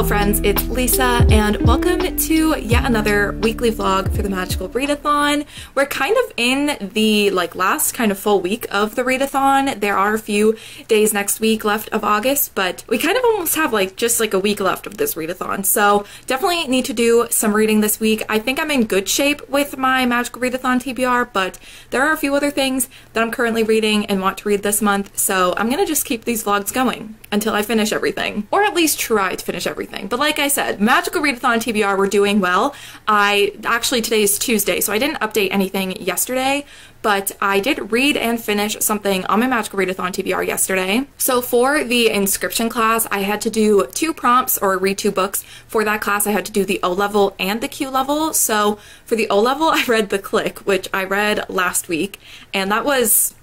Hello friends, it's Lisa and welcome to yet another weekly vlog for the Magical Readathon. We're kind of in the last kind of full week of the readathon. There are a few days next week left of August, but we kind of almost have just a week left of this readathon. So definitely need to do some reading this week. I think I'm in good shape with my Magical Readathon TBR, but there are a few other things that I'm currently reading and want to read this month. So I'm gonna just keep these vlogs going until I finish everything, or at least try to finish everything. But like I said, Magical Readathon TBR, we're doing well. Actually, today is Tuesday, so I didn't update anything yesterday, but I did read and finish something on my Magical Readathon TBR yesterday. So for the inscription class, I had to do two prompts or read two books. For that class, I had to do the O level and the Q level. So for the O level, I read The Click, which I read last week, and that was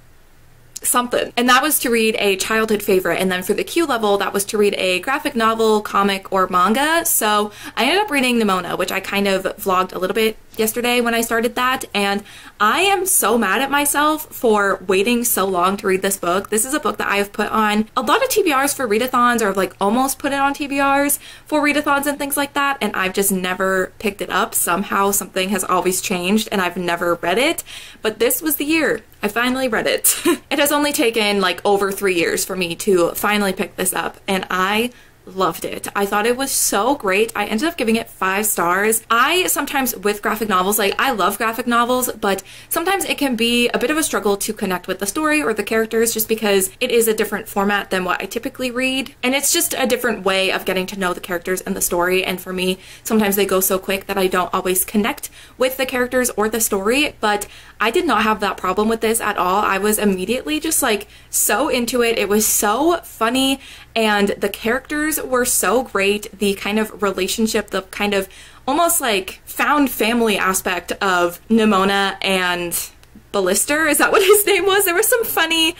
something. And that was to read a childhood favorite. And then for the Q level, that was to read a graphic novel, comic, or manga. So I ended up reading Nimona, which I kind of vlogged a little bit yesterday when I started that. And I am so mad at myself for waiting so long to read this book. This is a book that I have put on a lot of TBRs for readathons, or almost put it on TBRs for readathons and things like that. And I've just never picked it up. Somehow something has always changed and I've never read it. But this was the year I finally read it. It has only taken over 3 years for me to finally pick this up, and I loved it. I thought it was so great. I ended up giving it 5 stars. I sometimes with graphic novels, I love graphic novels, but sometimes it can be a bit of a struggle to connect with the story or the characters just because it is a different format than what I typically read. And it's just a different way of getting to know the characters and the story. And for me, sometimes they go so quick that I don't always connect with the characters or the story, but I did not have that problem with this at all. I was immediately just so into it. It was so funny and the characters were so great. The kind of relationship, the kind of almost found family aspect of Nimona and Ballister, is that what his name was? There were some funny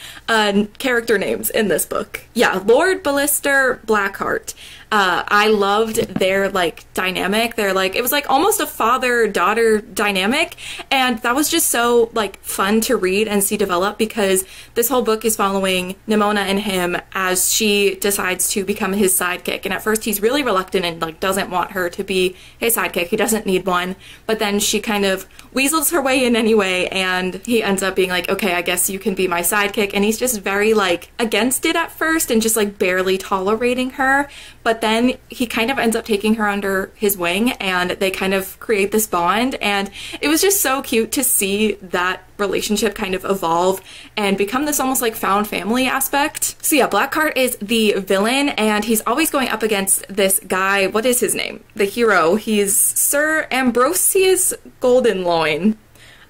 character names in this book. Yeah, Lord Ballister Blackheart. I loved their dynamic. They're it was almost a father-daughter dynamic, and that was just so fun to read and see develop, because this whole book is following Nimona and him as she decides to become his sidekick. And at first he's really reluctant and doesn't want her to be his sidekick. He doesn't need one, but then she kind of weasels her way in anyway, and he ends up being okay, I guess you can be my sidekick. And he's just very against it at first and just barely tolerating her, but then he kind of ends up taking her under his wing and they kind of create this bond. And it was just so cute to see that relationship kind of evolve and become this almost found family aspect. So yeah, Blackheart is the villain and he's always going up against this guy. What is his name? The hero. He's Sir Ambrosius Goldenloin.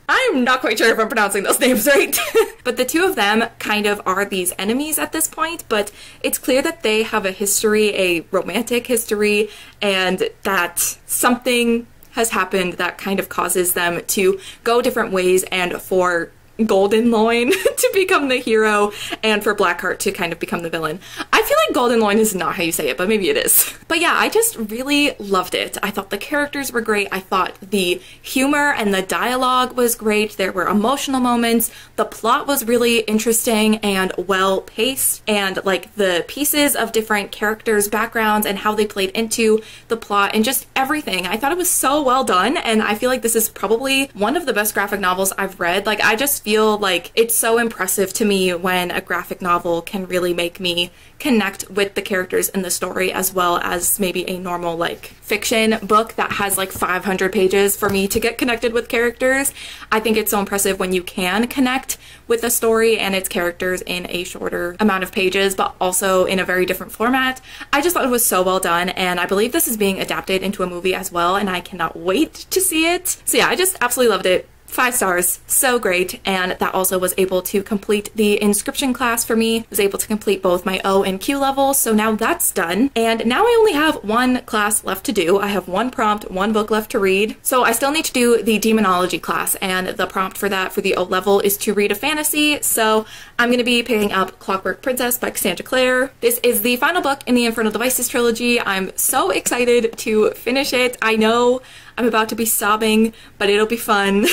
I'm not quite sure if I'm pronouncing those names right. But the two of them kind of are these enemies at this point, but it's clear that they have a history, a romantic history, and that something has happened that kind of causes them to go different ways, and for Goldenloin to become the hero and for Blackheart to kind of become the villain. I feel Goldenloin is not how you say it, but maybe it is. But yeah, I just really loved it. I thought the characters were great. I thought the humor and the dialogue was great. There were emotional moments. The plot was really interesting and well paced, and the pieces of different characters' backgrounds and how they played into the plot and just everything. I thought it was so well done, and I feel this is probably one of the best graphic novels I've read. I just feel it's so impressive to me when a graphic novel can really make me connect with the characters in the story, as well as maybe a normal fiction book that has 500 pages for me to get connected with characters. I think it's so impressive when you can connect with a story and its characters in a shorter amount of pages, but also in a very different format. I just thought it was so well done, and I believe this is being adapted into a movie as well, and I cannot wait to see it. So yeah, I just absolutely loved it. 5 stars, so great. And that also was able to complete the inscription class for me. I was able to complete both my O and Q levels, so now that's done. And now I only have one class left to do. I have one prompt, one book left to read. So I still need to do the demonology class, and the prompt for that for the O level is to read a fantasy. So I'm gonna be picking up Clockwork Princess by Cassandra Clare. This is the final book in the Infernal Devices trilogy. I'm so excited to finish it. I know I'm about to be sobbing, but it'll be fun.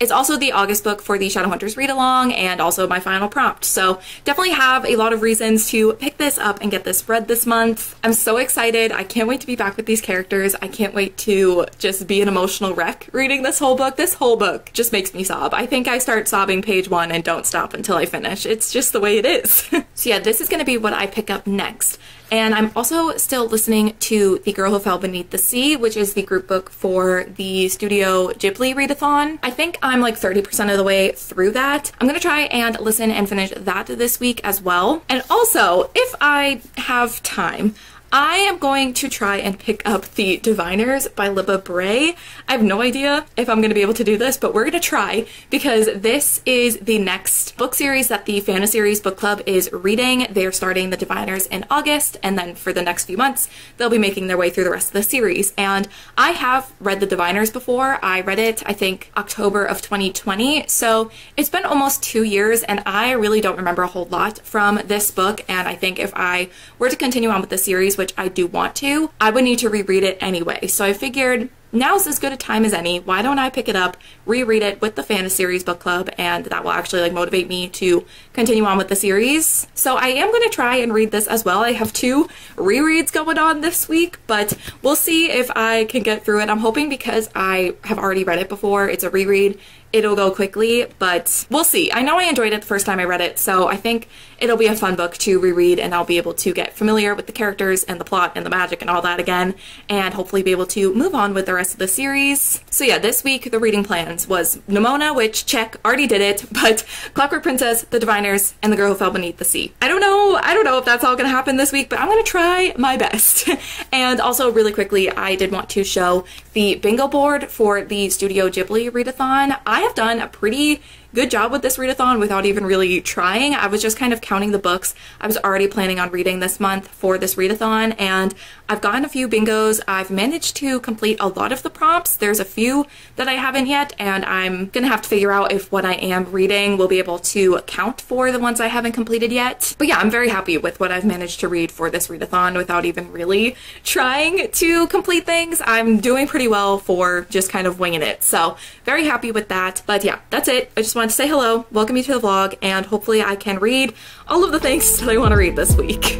It's also the August book for the Shadowhunters read-along and also my final prompt, so definitely have a lot of reasons to pick this up and get this read this month. I'm so excited. I can't wait to be back with these characters. I can't wait to just be an emotional wreck reading this whole book. This whole book just makes me sob. I think I start sobbing page one and don't stop until I finish. It's just the way it is. So yeah, this is going to be what I pick up next. And I'm also still listening to The Girl Who Fell Beneath the Sea, which is the group book for the Studio Ghibli readathon. I think I'm like 30% of the way through that. I'm gonna try and listen and finish that this week as well. And also, if I have time, I am going to try and pick up The Diviners by Libba Bray. I have no idea if I'm going to be able to do this, but we're going to try, because this is the next book series that the Fantaseries Book Club is reading. They're starting The Diviners in August, and then for the next few months, they'll be making their way through the rest of the series. And I have read The Diviners before. I read it, I think, October of 2020, so it's been almost 2 years, and I really don't remember a whole lot from this book, and I think if I were to continue on with the series, which I do want to, I would need to reread it anyway. So I figured now's as good a time as any. Why don't I pick it up, reread it with the Fantaseries Book Club, and that will actually like motivate me to continue on with the series. So I am going to try and read this as well. I have 2 rereads going on this week, but we'll see if I can get through it. I'm hoping, because I have already read it before, it's a reread, it'll go quickly, but we'll see. I know I enjoyed it the first time I read it, so I think it'll be a fun book to reread, and I'll be able to get familiar with the characters and the plot and the magic and all that again, and hopefully be able to move on with the rest of the series. So yeah, this week the reading plans was Nimona, which, check, already did it, but Clockwork Princess, The Diviners, and The Girl Who Fell Beneath the Sea. I don't know if that's all gonna happen this week, but I'm gonna try my best. And also, really quickly, I did want to show the bingo board for the Studio Ghibli readathon. I have done a pretty good job with this readathon without even really trying. I was just kind of counting the books I was already planning on reading this month for this readathon, and I've gotten a few bingos. I've managed to complete a lot of the prompts. There's a few that I haven't yet, and I'm gonna have to figure out if what I am reading will be able to account for the ones I haven't completed yet. But yeah, I'm very happy with what I've managed to read for this readathon without even really trying to complete things. I'm doing pretty well for just kind of winging it, so very happy with that. But yeah, that's it. I just want to say hello, welcome you to the vlog, and hopefully I can read all of the things that I want to read this week.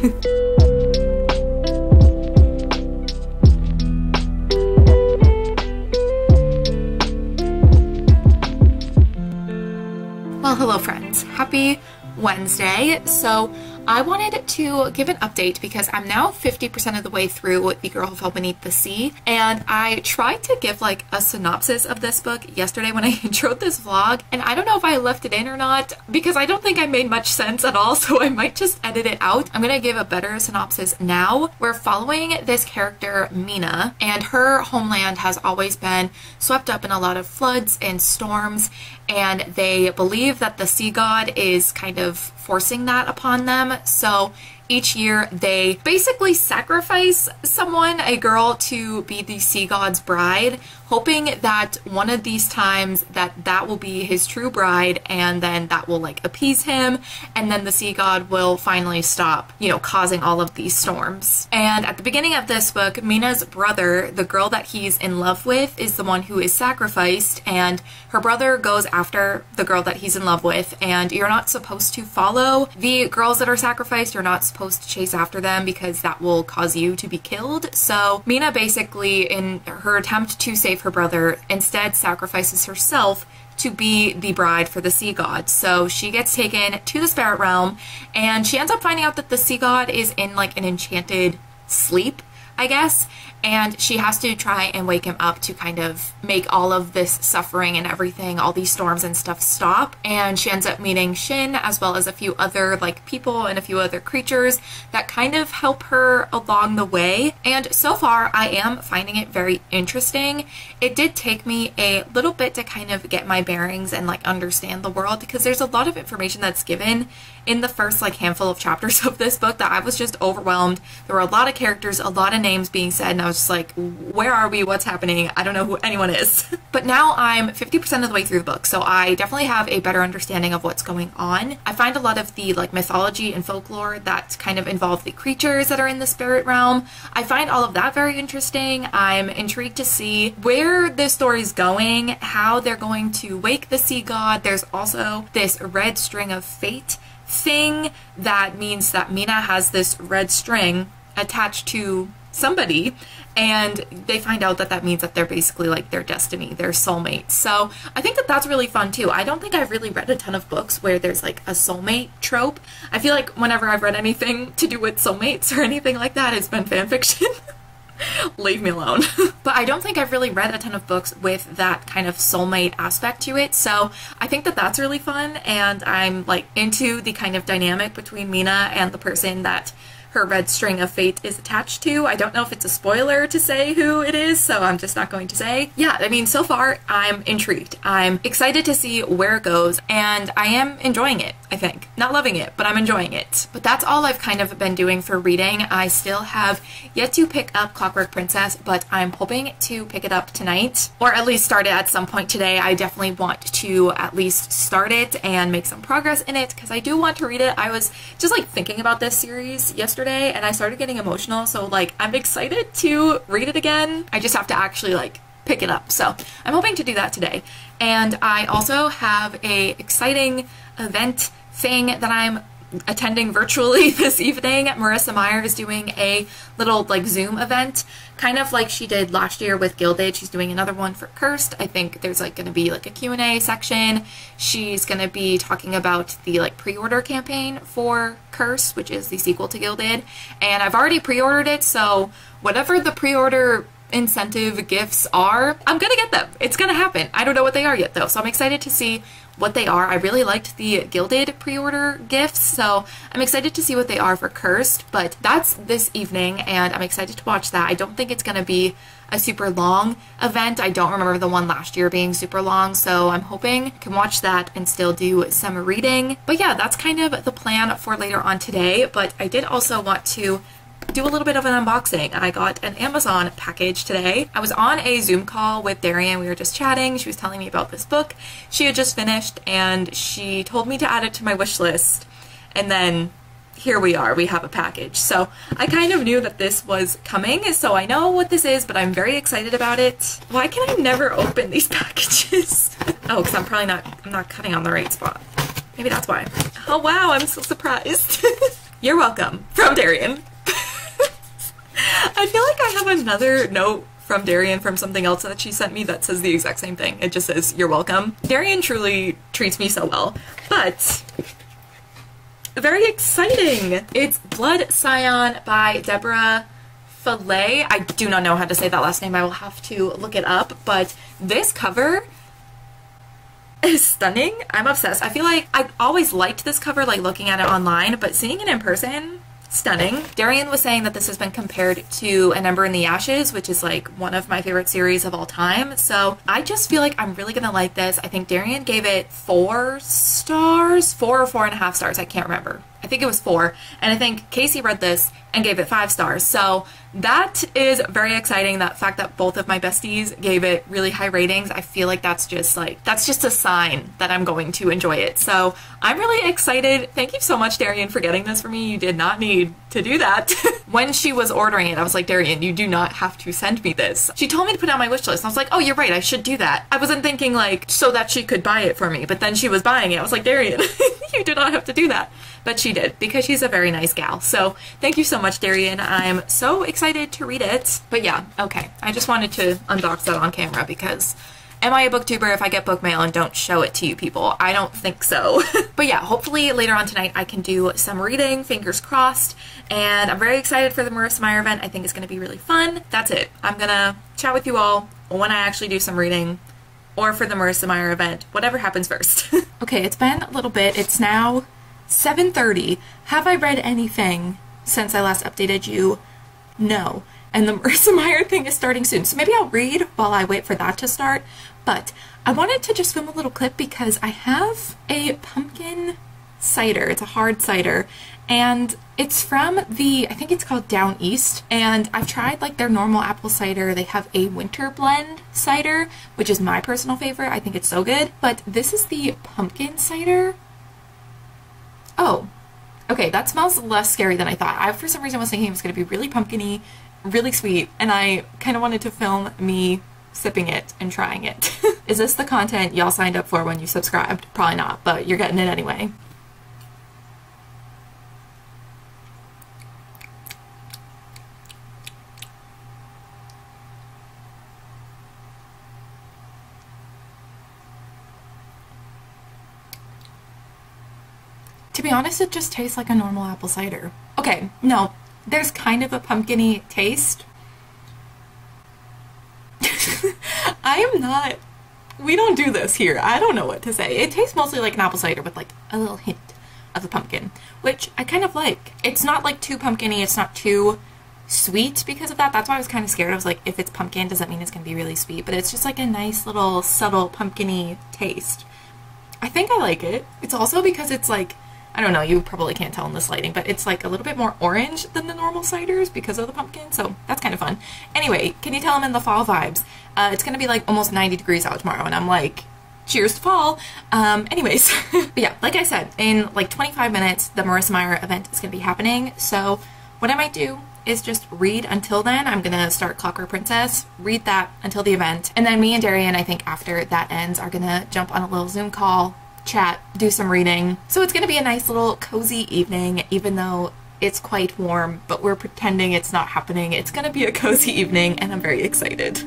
Well, hello friends. Happy Wednesday. So I wanted to give an update because I'm now 50% of the way through The Girl Who Fell Beneath the Sea, and I tried to give like a synopsis of this book yesterday when I introed this vlog, and I don't know if I left it in or not because I don't think I made much sense at all, so I might just edit it out. I'm gonna give a better synopsis now. We're following this character Mina, and her homeland has always been swept up in a lot of floods and storms, and they believe that the sea god is kind of forcing that upon them. So each year they basically sacrifice someone, a girl, to be the sea god's bride, hoping that one of these times that will be his true bride, and then that will like appease him, and then the sea god will finally stop, you know, causing all of these storms. And at the beginning of this book, Mina's brother, the girl that he's in love with, is the one who is sacrificed, and her brother goes after the girl that he's in love with, and you're not supposed to follow the girls that are sacrificed. You're not supposed to chase after them because that will cause you to be killed. So Mina, basically in her attempt to save her brother, instead sacrifices herself to be the bride for the sea god. So she gets taken to the spirit realm, and she ends up finding out that the sea god is in like an enchanted sleep, I guess, and she has to try and wake him up to kind of make all of this suffering and everything, all these storms and stuff, stop. And she ends up meeting Shin, as well as a few other like people and a few other creatures that kind of help her along the way. And so far I am finding it very interesting. It did take me a little bit to kind of get my bearings and like understand the world, because there's a lot of information that's given in the first like handful of chapters of this book that I was just overwhelmed. There were a lot of characters, a lot of names, names being said, and I was just like, where are we? What's happening? I don't know who anyone is. But now I'm 50% of the way through the book, so I definitely have a better understanding of what's going on. I find a lot of the like mythology and folklore that kind of involve the creatures that are in the spirit realm. I find all of that very interesting. I'm intrigued to see where this story's going, how they're going to wake the sea god. There's also this red string of fate thing that means that Mina has this red string attached to somebody, and they find out that that means that they're basically like their destiny, their soulmate. So I think that that's really fun too. I don't think I've really read a ton of books where there's like a soulmate trope. I feel like whenever I've read anything to do with soulmates or anything like that, it's been fanfiction. Leave me alone. But I don't think I've really read a ton of books with that kind of soulmate aspect to it, so I think that that's really fun, and I'm like into the kind of dynamic between Mina and the person that her red string of fate is attached to. I don't know if it's a spoiler to say who it is, so I'm just not going to say. Yeah, I mean, so far I'm intrigued. I'm excited to see where it goes, and I am enjoying it, I think. Not loving it, but I'm enjoying it. But that's all I've kind of been doing for reading. I still have yet to pick up Clockwork Princess, but I'm hoping to pick it up tonight, or at least start it at some point today. I definitely want to at least start it and make some progress in it, because I do want to read it. I was just like thinking about this series yesterday, and I started getting emotional, so like I'm excited to read it again. I just have to actually like pick it up, so I'm hoping to do that today. And I also have a exciting event thing that I'm attending virtually this evening. Marissa Meyer is doing a little like Zoom event, kind of like she did last year with Gilded. She's doing another one for Cursed. I think there's like going to be like a Q&A section. She's going to be talking about the like pre-order campaign for Cursed, which is the sequel to Gilded, and I've already pre-ordered it, so whatever the pre-order incentive gifts are, I'm gonna get them. It's gonna happen. I don't know what they are yet though, so I'm excited to see what they are. I really liked the Gilded pre-order gifts, so I'm excited to see what they are for Cursed, but that's this evening, and I'm excited to watch that. I don't think it's gonna be a super long event. I don't remember the one last year being super long, so I'm hoping I can watch that and still do some reading. But yeah, that's kind of the plan for later on today, but I did also want to do a little bit of an unboxing. I got an Amazon package today. I was on a Zoom call with Darian. We were just chatting. She was telling me about this book she had just finished, and she told me to add it to my wish list, and then here we are. We have a package. So I kind of knew that this was coming, so I know what this is, but I'm very excited about it. Why can I never open these packages? Oh, because I'm not cutting on the right spot. Maybe that's why. Oh wow, I'm so surprised. You're welcome. From Darian. I feel like I have another note from Darian from something else that she sent me that says the exact same thing. It just says, you're welcome. Darian truly treats me so well, but very exciting. It's Blood Scion by Deborah Filet. I do not know how to say that last name. I will have to look it up, but this cover is stunning. I'm obsessed. I feel like I always liked this cover, like looking at it online, but seeing it in person, stunning. Darian was saying that this has been compared to An Ember in the Ashes, which is like one of my favorite series of all time, so I just feel like I'm really gonna like this. I think Darian gave it 4 stars, 4 or 4.5 stars, I can't remember. I think it was 4, and I think Casey read this and gave it 5 stars, so that is very exciting. That fact that both of my besties gave it really high ratings, I feel like that's just like, that's just a sign that I'm going to enjoy it, so I'm really excited. Thank you so much, Darian, for getting this for me. You did not need to do that. When she was ordering it, I was like, Darian, you do not have to send me this. She told me to put it on my wish list, and I was like, oh, you're right, I should do that. I wasn't thinking like so that she could buy it for me, but then she was buying it. I was like, Darian, you do not have to do that. But she did, because she's a very nice gal. So thank you so much, Darian. I'm so excited to read it. But yeah, okay. I just wanted to unbox that on camera, because am I a booktuber if I get book mail and don't show it to you people? I don't think so. But yeah, hopefully later on tonight I can do some reading, fingers crossed. And I'm very excited for the Marissa Meyer event. I think it's going to be really fun. That's it. I'm going to chat with you all when I actually do some reading, or for the Marissa Meyer event. Whatever happens first. Okay, it's been a little bit. It's now 7:30. Have I read anything since I last updated you? No. And the Marissa Meyer thing is starting soon, so maybe I'll read while I wait for that to start. But I wanted to just film a little clip because I have a pumpkin cider. It's a hard cider. And it's from the, I think it's called Down East, and I've tried like their normal apple cider. They have a winter blend cider, which is my personal favorite. I think it's so good. But this is the pumpkin cider. Oh, okay, that smells less scary than I thought. I, for some reason, was thinking it was going to be really pumpkin-y, really sweet, and I kind of wanted to film me sipping it and trying it. Is this the content y'all signed up for when you subscribed? Probably not, but you're getting it anyway. To be honest, it just tastes like a normal apple cider. Okay, no, there's kind of a pumpkin-y taste. I am not, we don't do this here. I don't know what to say. It tastes mostly like an apple cider with like a little hint of the pumpkin, which I kind of like. It's not like too pumpkin-y, it's not too sweet because of that. That's why I was kind of scared. I was like, if it's pumpkin, does that mean it's gonna be really sweet? But it's just like a nice little subtle pumpkin-y taste. I think I like it. It's also because it's like, I don't know, you probably can't tell in this lighting, but it's like a little bit more orange than the normal ciders because of the pumpkin, so that's kind of fun. Anyway, can you tell I'm in the fall vibes? It's gonna be like almost 90 degrees out tomorrow, and I'm like, cheers to fall. Anyways, but yeah, like I said, in like 25 minutes, the Marissa Meyer event is gonna be happening, so what I might do is just read until then. I'm gonna start Clockwork Princess, read that until the event, and then me and Darian, I think after that ends, are gonna jump on a little Zoom call, chat, do some reading. So it's gonna be a nice little cozy evening, even though it's quite warm, but we're pretending it's not happening. It's gonna be a cozy evening, and I'm very excited.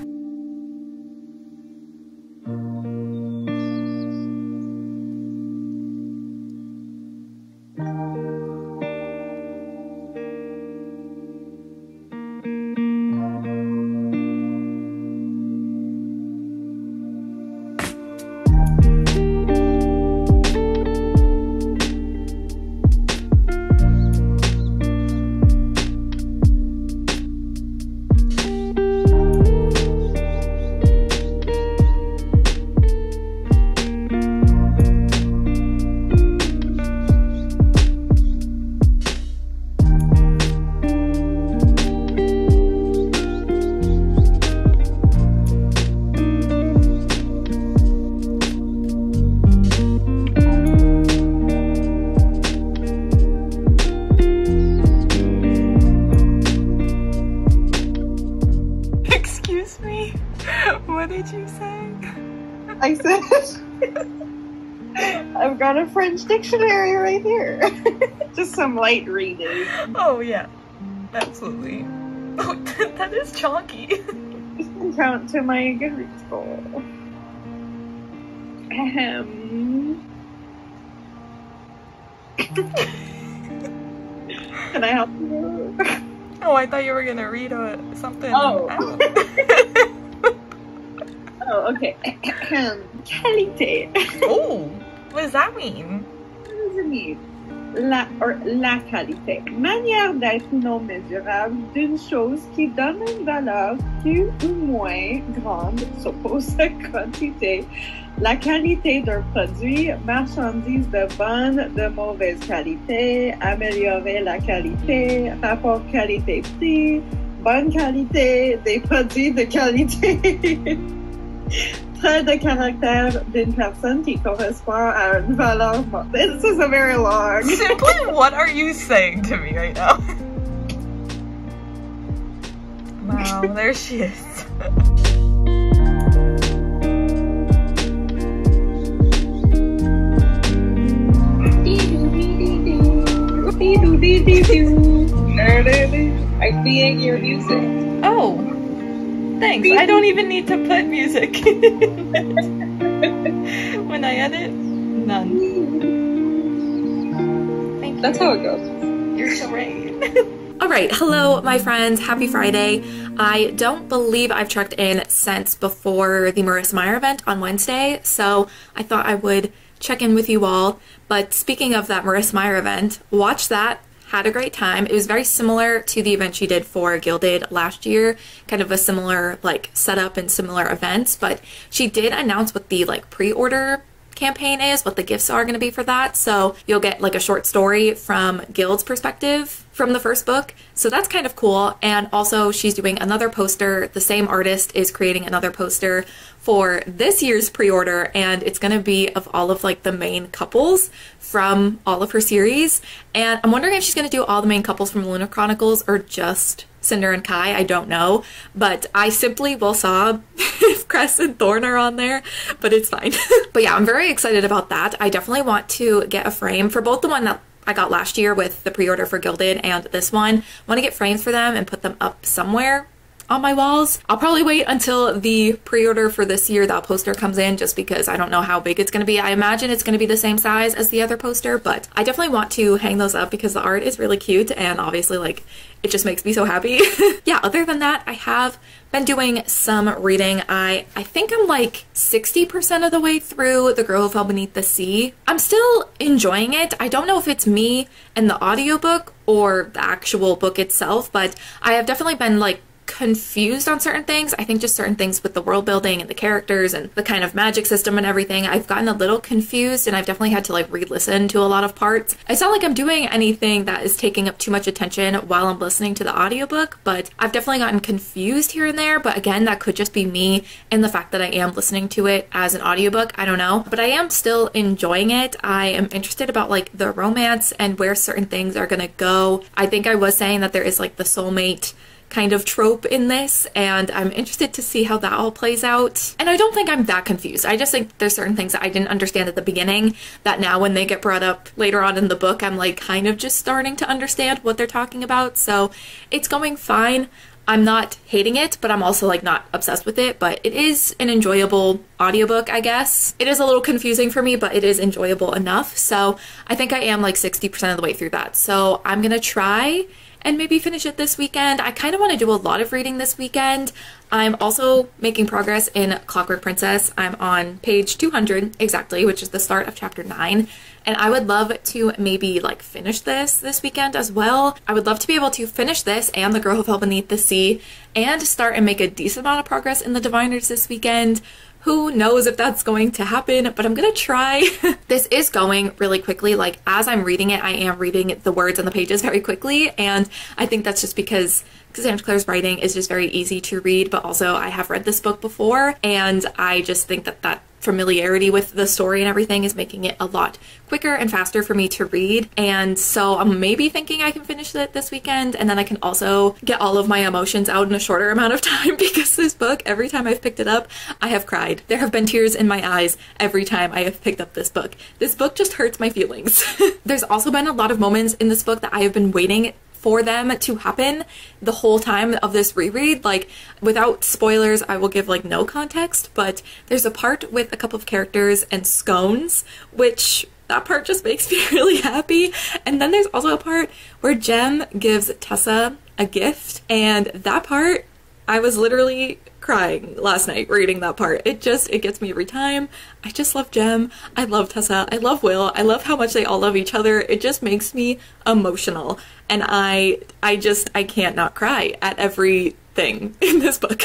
Dictionary right here. Just some light reading. Oh yeah, absolutely. Oh, that is chonky. You can count to my Goodreads goal. Can I help you? Oh, I thought you were gonna read something. Oh. Oh, okay. Qualité. Oh. What does that mean? What does it mean? La qualité. Manière d'être non mesurable d'une chose qui donne une valeur plus ou moins grande s'oppose à quantité. La qualité d'un produit, marchandise de bonne, de mauvaise qualité, améliorer la qualité, rapport qualité-prix, bonne qualité, des produits de qualité. Trait de caractère d'une personne qui correspond à une valeur. This is a very long. Simply, what are you saying to me right now? Wow, there she is. I'm being your music. Oh. Thanks. I don't even need to put music. When I edit, none. Thank you. That's how it goes. You're so right. Alright, hello my friends, happy Friday. I don't believe I've checked in since before the Marissa Meyer event on Wednesday, so I thought I would check in with you all. But speaking of that Marissa Meyer event, watch that. Had a great time. It was very similar to the event she did for Gilded last year, kind of a similar like setup and similar events, but she did announce what the like pre-order campaign is, what the gifts are going to be for that. So you'll get like a short story from Gild's perspective from the first book. So that's kind of cool. And also she's doing another poster. The same artist is creating another poster for this year's pre-order, and it's going to be of all of like the main couples from all of her series. And I'm wondering if she's going to do all the main couples from Lunar Chronicles or just Cinder and Kai, I don't know, but I simply will sob if Cress and Thorn are on there, but it's fine. But yeah, I'm very excited about that. I definitely want to get a frame for both the one that I got last year with the pre-order for Gilded and this one. I want to get frames for them and put them up somewhere on my walls. I'll probably wait until the pre-order for this year, that poster, comes in, just because I don't know how big it's going to be. I imagine it's going to be the same size as the other poster, but I definitely want to hang those up because the art is really cute and obviously like it just makes me so happy. Yeah, other than that, I have been doing some reading. I think I'm like 60% of the way through The Girl Who Fell Beneath the Sea. I'm still enjoying it. I don't know if it's me and the audiobook or the actual book itself, but I have definitely been like confused on certain things. I think just certain things with the world building and the characters and the kind of magic system and everything, I've gotten a little confused, and I've definitely had to like re-listen to a lot of parts. It's not like I'm doing anything that is taking up too much attention while I'm listening to the audiobook, but I've definitely gotten confused here and there. But again, that could just be me and the fact that I am listening to it as an audiobook. I don't know, but I am still enjoying it. I am interested about like the romance and where certain things are gonna go. I think I was saying that there is like the soulmate kind of trope in this, and I'm interested to see how that all plays out. And I don't think I'm that confused. I just think there's certain things that I didn't understand at the beginning that now when they get brought up later on in the book, I'm like kind of just starting to understand what they're talking about. So it's going fine. I'm not hating it, but I'm also like not obsessed with it, but it is an enjoyable audiobook, I guess. It is a little confusing for me, but it is enjoyable enough. So I think I am like 60% of the way through that. So I'm gonna try and maybe finish it this weekend. I kind of want to do a lot of reading this weekend. I'm also making progress in Clockwork Princess. I'm on page 200 exactly, which is the start of chapter 9. And I would love to maybe like finish this weekend as well. I would love to be able to finish this and The Girl Who Fell Beneath the Sea and start and make a decent amount of progress in The Diviners this weekend. Who knows if that's going to happen, but I'm gonna try. This is going really quickly. Like as I'm reading it, I am reading the words on the pages very quickly. And I think that's just because Cassandra Clare's writing is just very easy to read, but also I have read this book before, and I just think that that familiarity with the story and everything is making it a lot quicker and faster for me to read. And so I'm maybe thinking I can finish it this weekend, and then I can also get all of my emotions out in a shorter amount of time, because this book, every time I've picked it up, I have cried. There have been tears in my eyes every time I have picked up this book. This book just hurts my feelings. There's also been a lot of moments in this book that I have been waiting for them to happen the whole time of this reread. Like without spoilers, I will give like no context, but there's a part with a couple of characters and scones, which that part just makes me really happy. And then there's also a part where Jem gives Tessa a gift, and that part, I was literally crying last night reading that part. It gets me every time. I just love Jem. I love Tessa. I love Will. I love how much they all love each other. It just makes me emotional, and I can't not cry at everything in this book.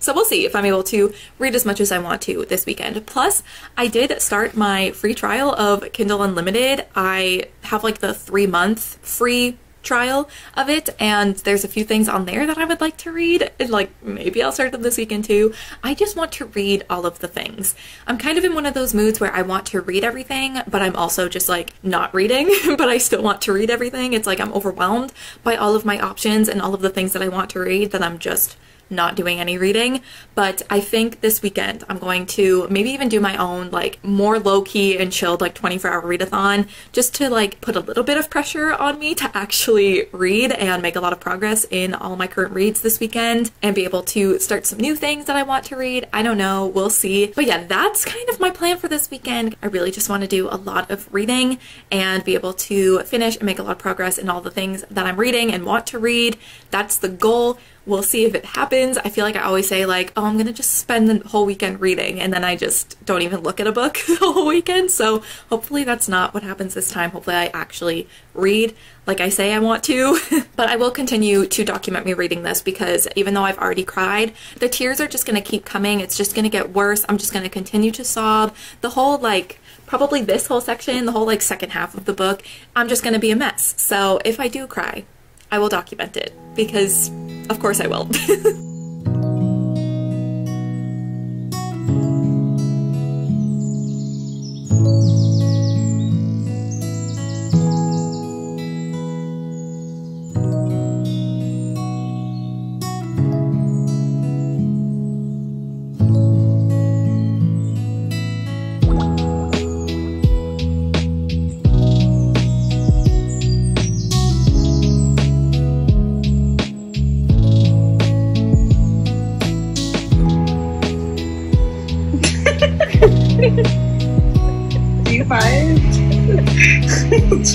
So we'll see if I'm able to read as much as I want to this weekend. Plus, I did start my free trial of Kindle Unlimited. I have like the 3-month free trial of it, and there's a few things on there that I would like to read, and like maybe I'll start them this weekend too. I just want to read all of the things. I'm kind of in one of those moods where I want to read everything, but I'm also just like not reading, but I still want to read everything. It's like I'm overwhelmed by all of my options and all of the things that I want to read that I'm just not doing any reading. But I think this weekend I'm going to maybe even do my own like more low-key and chilled like 24-hour readathon, just to like put a little bit of pressure on me to actually read and make a lot of progress in all my current reads this weekend and be able to start some new things that I want to read. I don't know, we'll see. But yeah, that's kind of my plan for this weekend. I really just want to do a lot of reading and be able to finish and make a lot of progress in all the things that I'm reading and want to read. That's the goal. We'll see if it happens. I feel like I always say like, oh, I'm gonna just spend the whole weekend reading, and then I just don't even look at a book the whole weekend. So hopefully that's not what happens this time. Hopefully I actually read like I say I want to. But I will continue to document me reading this, because even though I've already cried, the tears are just gonna keep coming. It's just gonna get worse. I'm just gonna continue to sob. The whole like probably this whole section, the whole like second half of the book, I'm just gonna be a mess. So if I do cry, I will document it, because of course I will.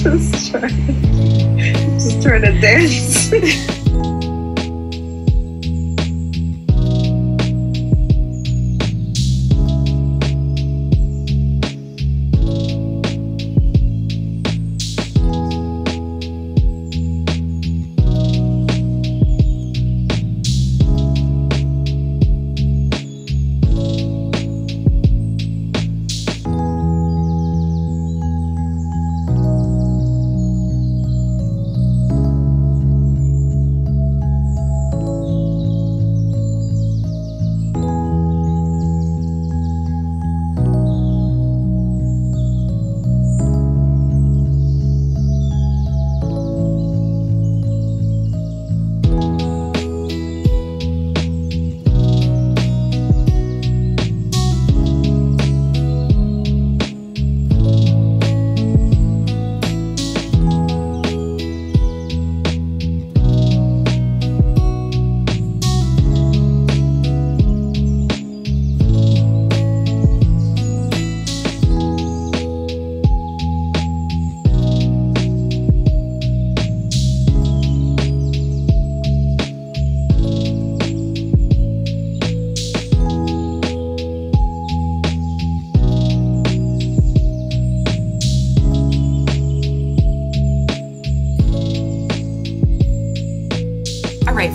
Just trying to dance.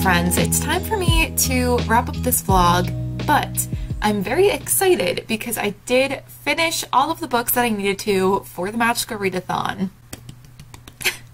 Friends, it's time for me to wrap up this vlog, but I'm very excited because I did finish all of the books that I needed to for the Magical Readathon.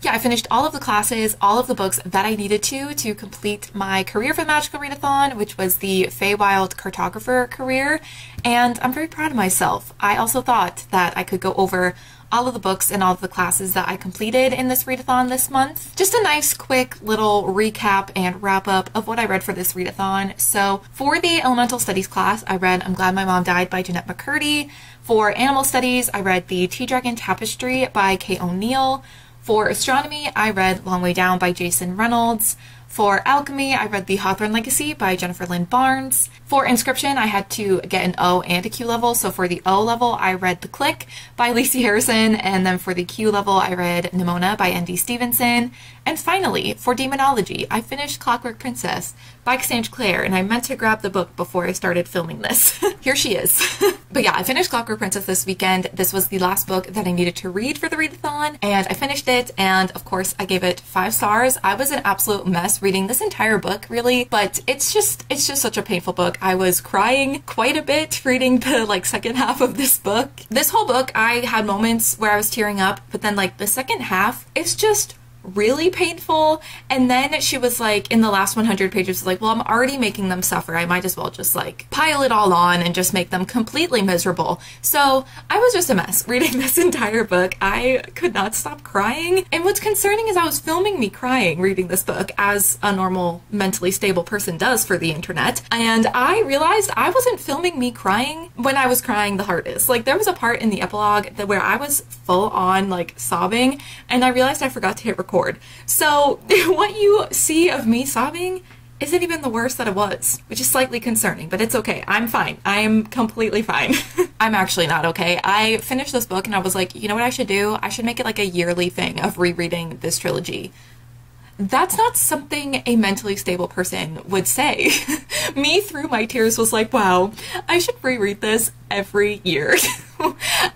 Yeah, I finished all of the classes, all of the books that I needed to complete my career for the Magical Readathon, which was the Feywild cartographer career, and I'm very proud of myself. I also thought that I could go over all of the books and all of the classes that I completed in this readathon this month. Just a nice quick little recap and wrap up of what I read for this readathon. So for the Elemental Studies class, I read I'm Glad My Mom Died by Jeanette McCurdy. For Animal Studies, I read The Tea Dragon Tapestry by K. O'Neill. For Astronomy, I read Long Way Down by Jason Reynolds. For Alchemy, I read The Hawthorne Legacy by Jennifer Lynn Barnes. For Inscription, I had to get an O and a Q level, so for the O level, I read The Click by Lacey Harrison, and then for the Q level, I read Nimona by N.D. Stevenson. And finally, for Demonology, I finished Clockwork Princess by Cassandra Clare, and I meant to grab the book before I started filming this. Here she is. But yeah, I finished Clockwork Princess this weekend. This was the last book that I needed to read for the readathon, and I finished it, and of course, I gave it 5 stars. I was an absolute mess reading this entire book, really, but it's just such a painful book. I was crying quite a bit reading the like second half of this book. This whole book, I had moments where I was tearing up, but then like the second half is just really painful. And then she was like, in the last 100 pages, like, well, I'm already making them suffer. I might as well just like pile it all on and just make them completely miserable. So I was just a mess reading this entire book. I could not stop crying. And what's concerning is I was filming me crying reading this book, as a normal mentally stable person does for the internet. And I realized I wasn't filming me crying when I was crying the hardest. Like, there was a part in the epilogue that where I was full on like sobbing, and I realized I forgot to hit record. So what you see of me sobbing isn't even the worst that it was, which is slightly concerning, but it's okay. I'm fine. I'm completely fine. I'm actually not okay. I finished this book and I was like, you know what I should do? I should make it like a yearly thing of rereading this trilogy. That's not something a mentally stable person would say. Me through my tears was like, wow, I should reread this every year.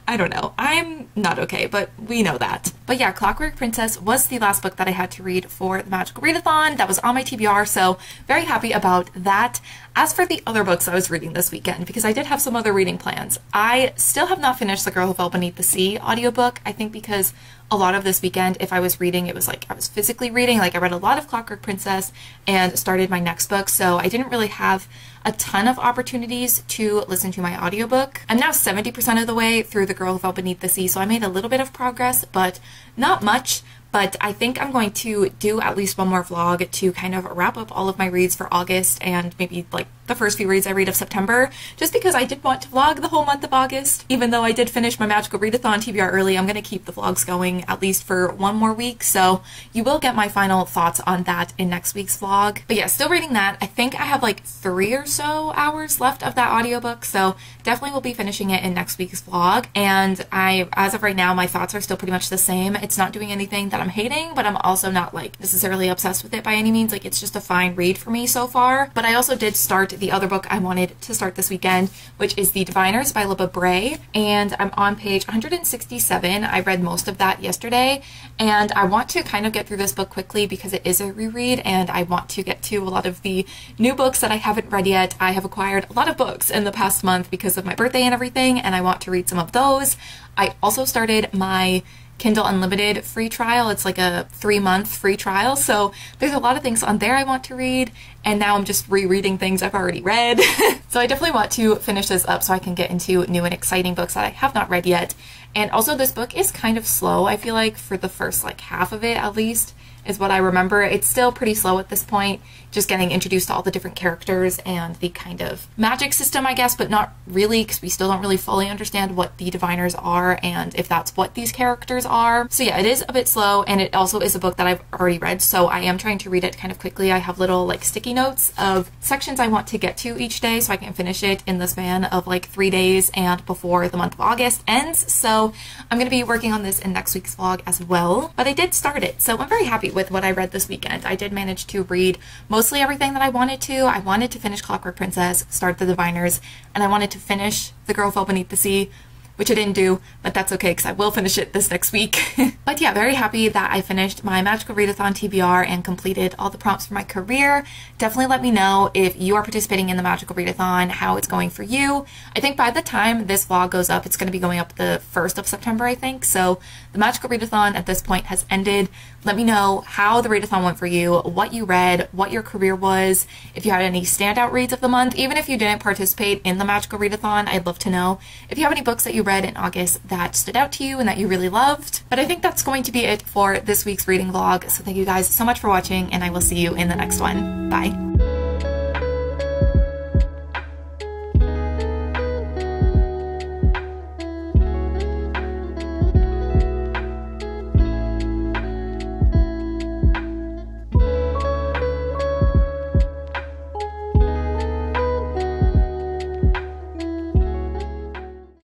I don't know. I'm not okay, but we know that. But yeah, Clockwork Princess was the last book that I had to read for the Magical Readathon. That was on my TBR, so very happy about that. As for the other books I was reading this weekend, because I did have some other reading plans, I still have not finished The Girl Who Fell Beneath the Sea audiobook. I think because a lot of this weekend, if I was reading, it was like I was physically reading. Like, I read a lot of Clockwork Princess and started my next book, so I didn't really have a ton of opportunities to listen to my audiobook. I'm now 70% of the way through The Girl Who Fell Beneath the Sea, so I made a little bit of progress, but not much. But I think I'm going to do at least one more vlog to kind of wrap up all of my reads for August and maybe like the first few reads I read of September, just because I did want to vlog the whole month of August. Even though I did finish my Magical Readathon TBR early, I'm going to keep the vlogs going at least for one more week, so you will get my final thoughts on that in next week's vlog. But yeah, still reading that. I think I have like 3 or so hours left of that audiobook, so definitely will be finishing it in next week's vlog. And I, as of right now, my thoughts are still pretty much the same. It's not doing anything that I'm hating, but I'm also not like necessarily obsessed with it by any means. Like, it's just a fine read for me so far. But I also did start the other book I wanted to start this weekend, which is The Diviners by Libba Bray, and I'm on page 167. I read most of that yesterday, and I want to kind of get through this book quickly because it is a reread and I want to get to a lot of the new books that I haven't read yet. I have acquired a lot of books in the past month because of my birthday and everything, and I want to read some of those. I also started my Kindle Unlimited free trial. It's like a 3-month free trial, so there's a lot of things on there I want to read, and now I'm just rereading things I've already read. So I definitely want to finish this up so I can get into new and exciting books that I have not read yet. And also, this book is kind of slow, I feel like, for the first like half of it at least, is what I remember. It's still pretty slow at this point, just getting introduced to all the different characters and the kind of magic system, I guess, but not really, because we still don't really fully understand what the Diviners are and if that's what these characters are. So yeah, it is a bit slow, and it also is a book that I've already read, so I am trying to read it kind of quickly. I have little like sticky notes of sections I want to get to each day so I can finish it in the span of like 3 days and before the month of August ends. So I'm going to be working on this in next week's vlog as well, but I did start it, so I'm very happy with what I read this weekend. I did manage to read mostly everything that I wanted to. I wanted to finish Clockwork Princess, start The Diviners, and I wanted to finish The Girl Who Fell Beneath the Sea, which I didn't do, but that's okay because I will finish it this next week. But yeah, very happy that I finished my Magical Readathon TBR and completed all the prompts for my career. Definitely let me know if you are participating in the Magical Readathon, how it's going for you. I think by the time this vlog goes up, it's going to be going up the 1st of September, I think. So the Magical Readathon at this point has ended. Let me know how the readathon went for you, what you read, what your career was, if you had any standout reads of the month. Even if you didn't participate in the Magical Readathon, I'd love to know if you have any books that you read in August that stood out to you and that you really loved. But I think that's going to be it for this week's reading vlog, so thank you guys so much for watching, and I will see you in the next one. Bye!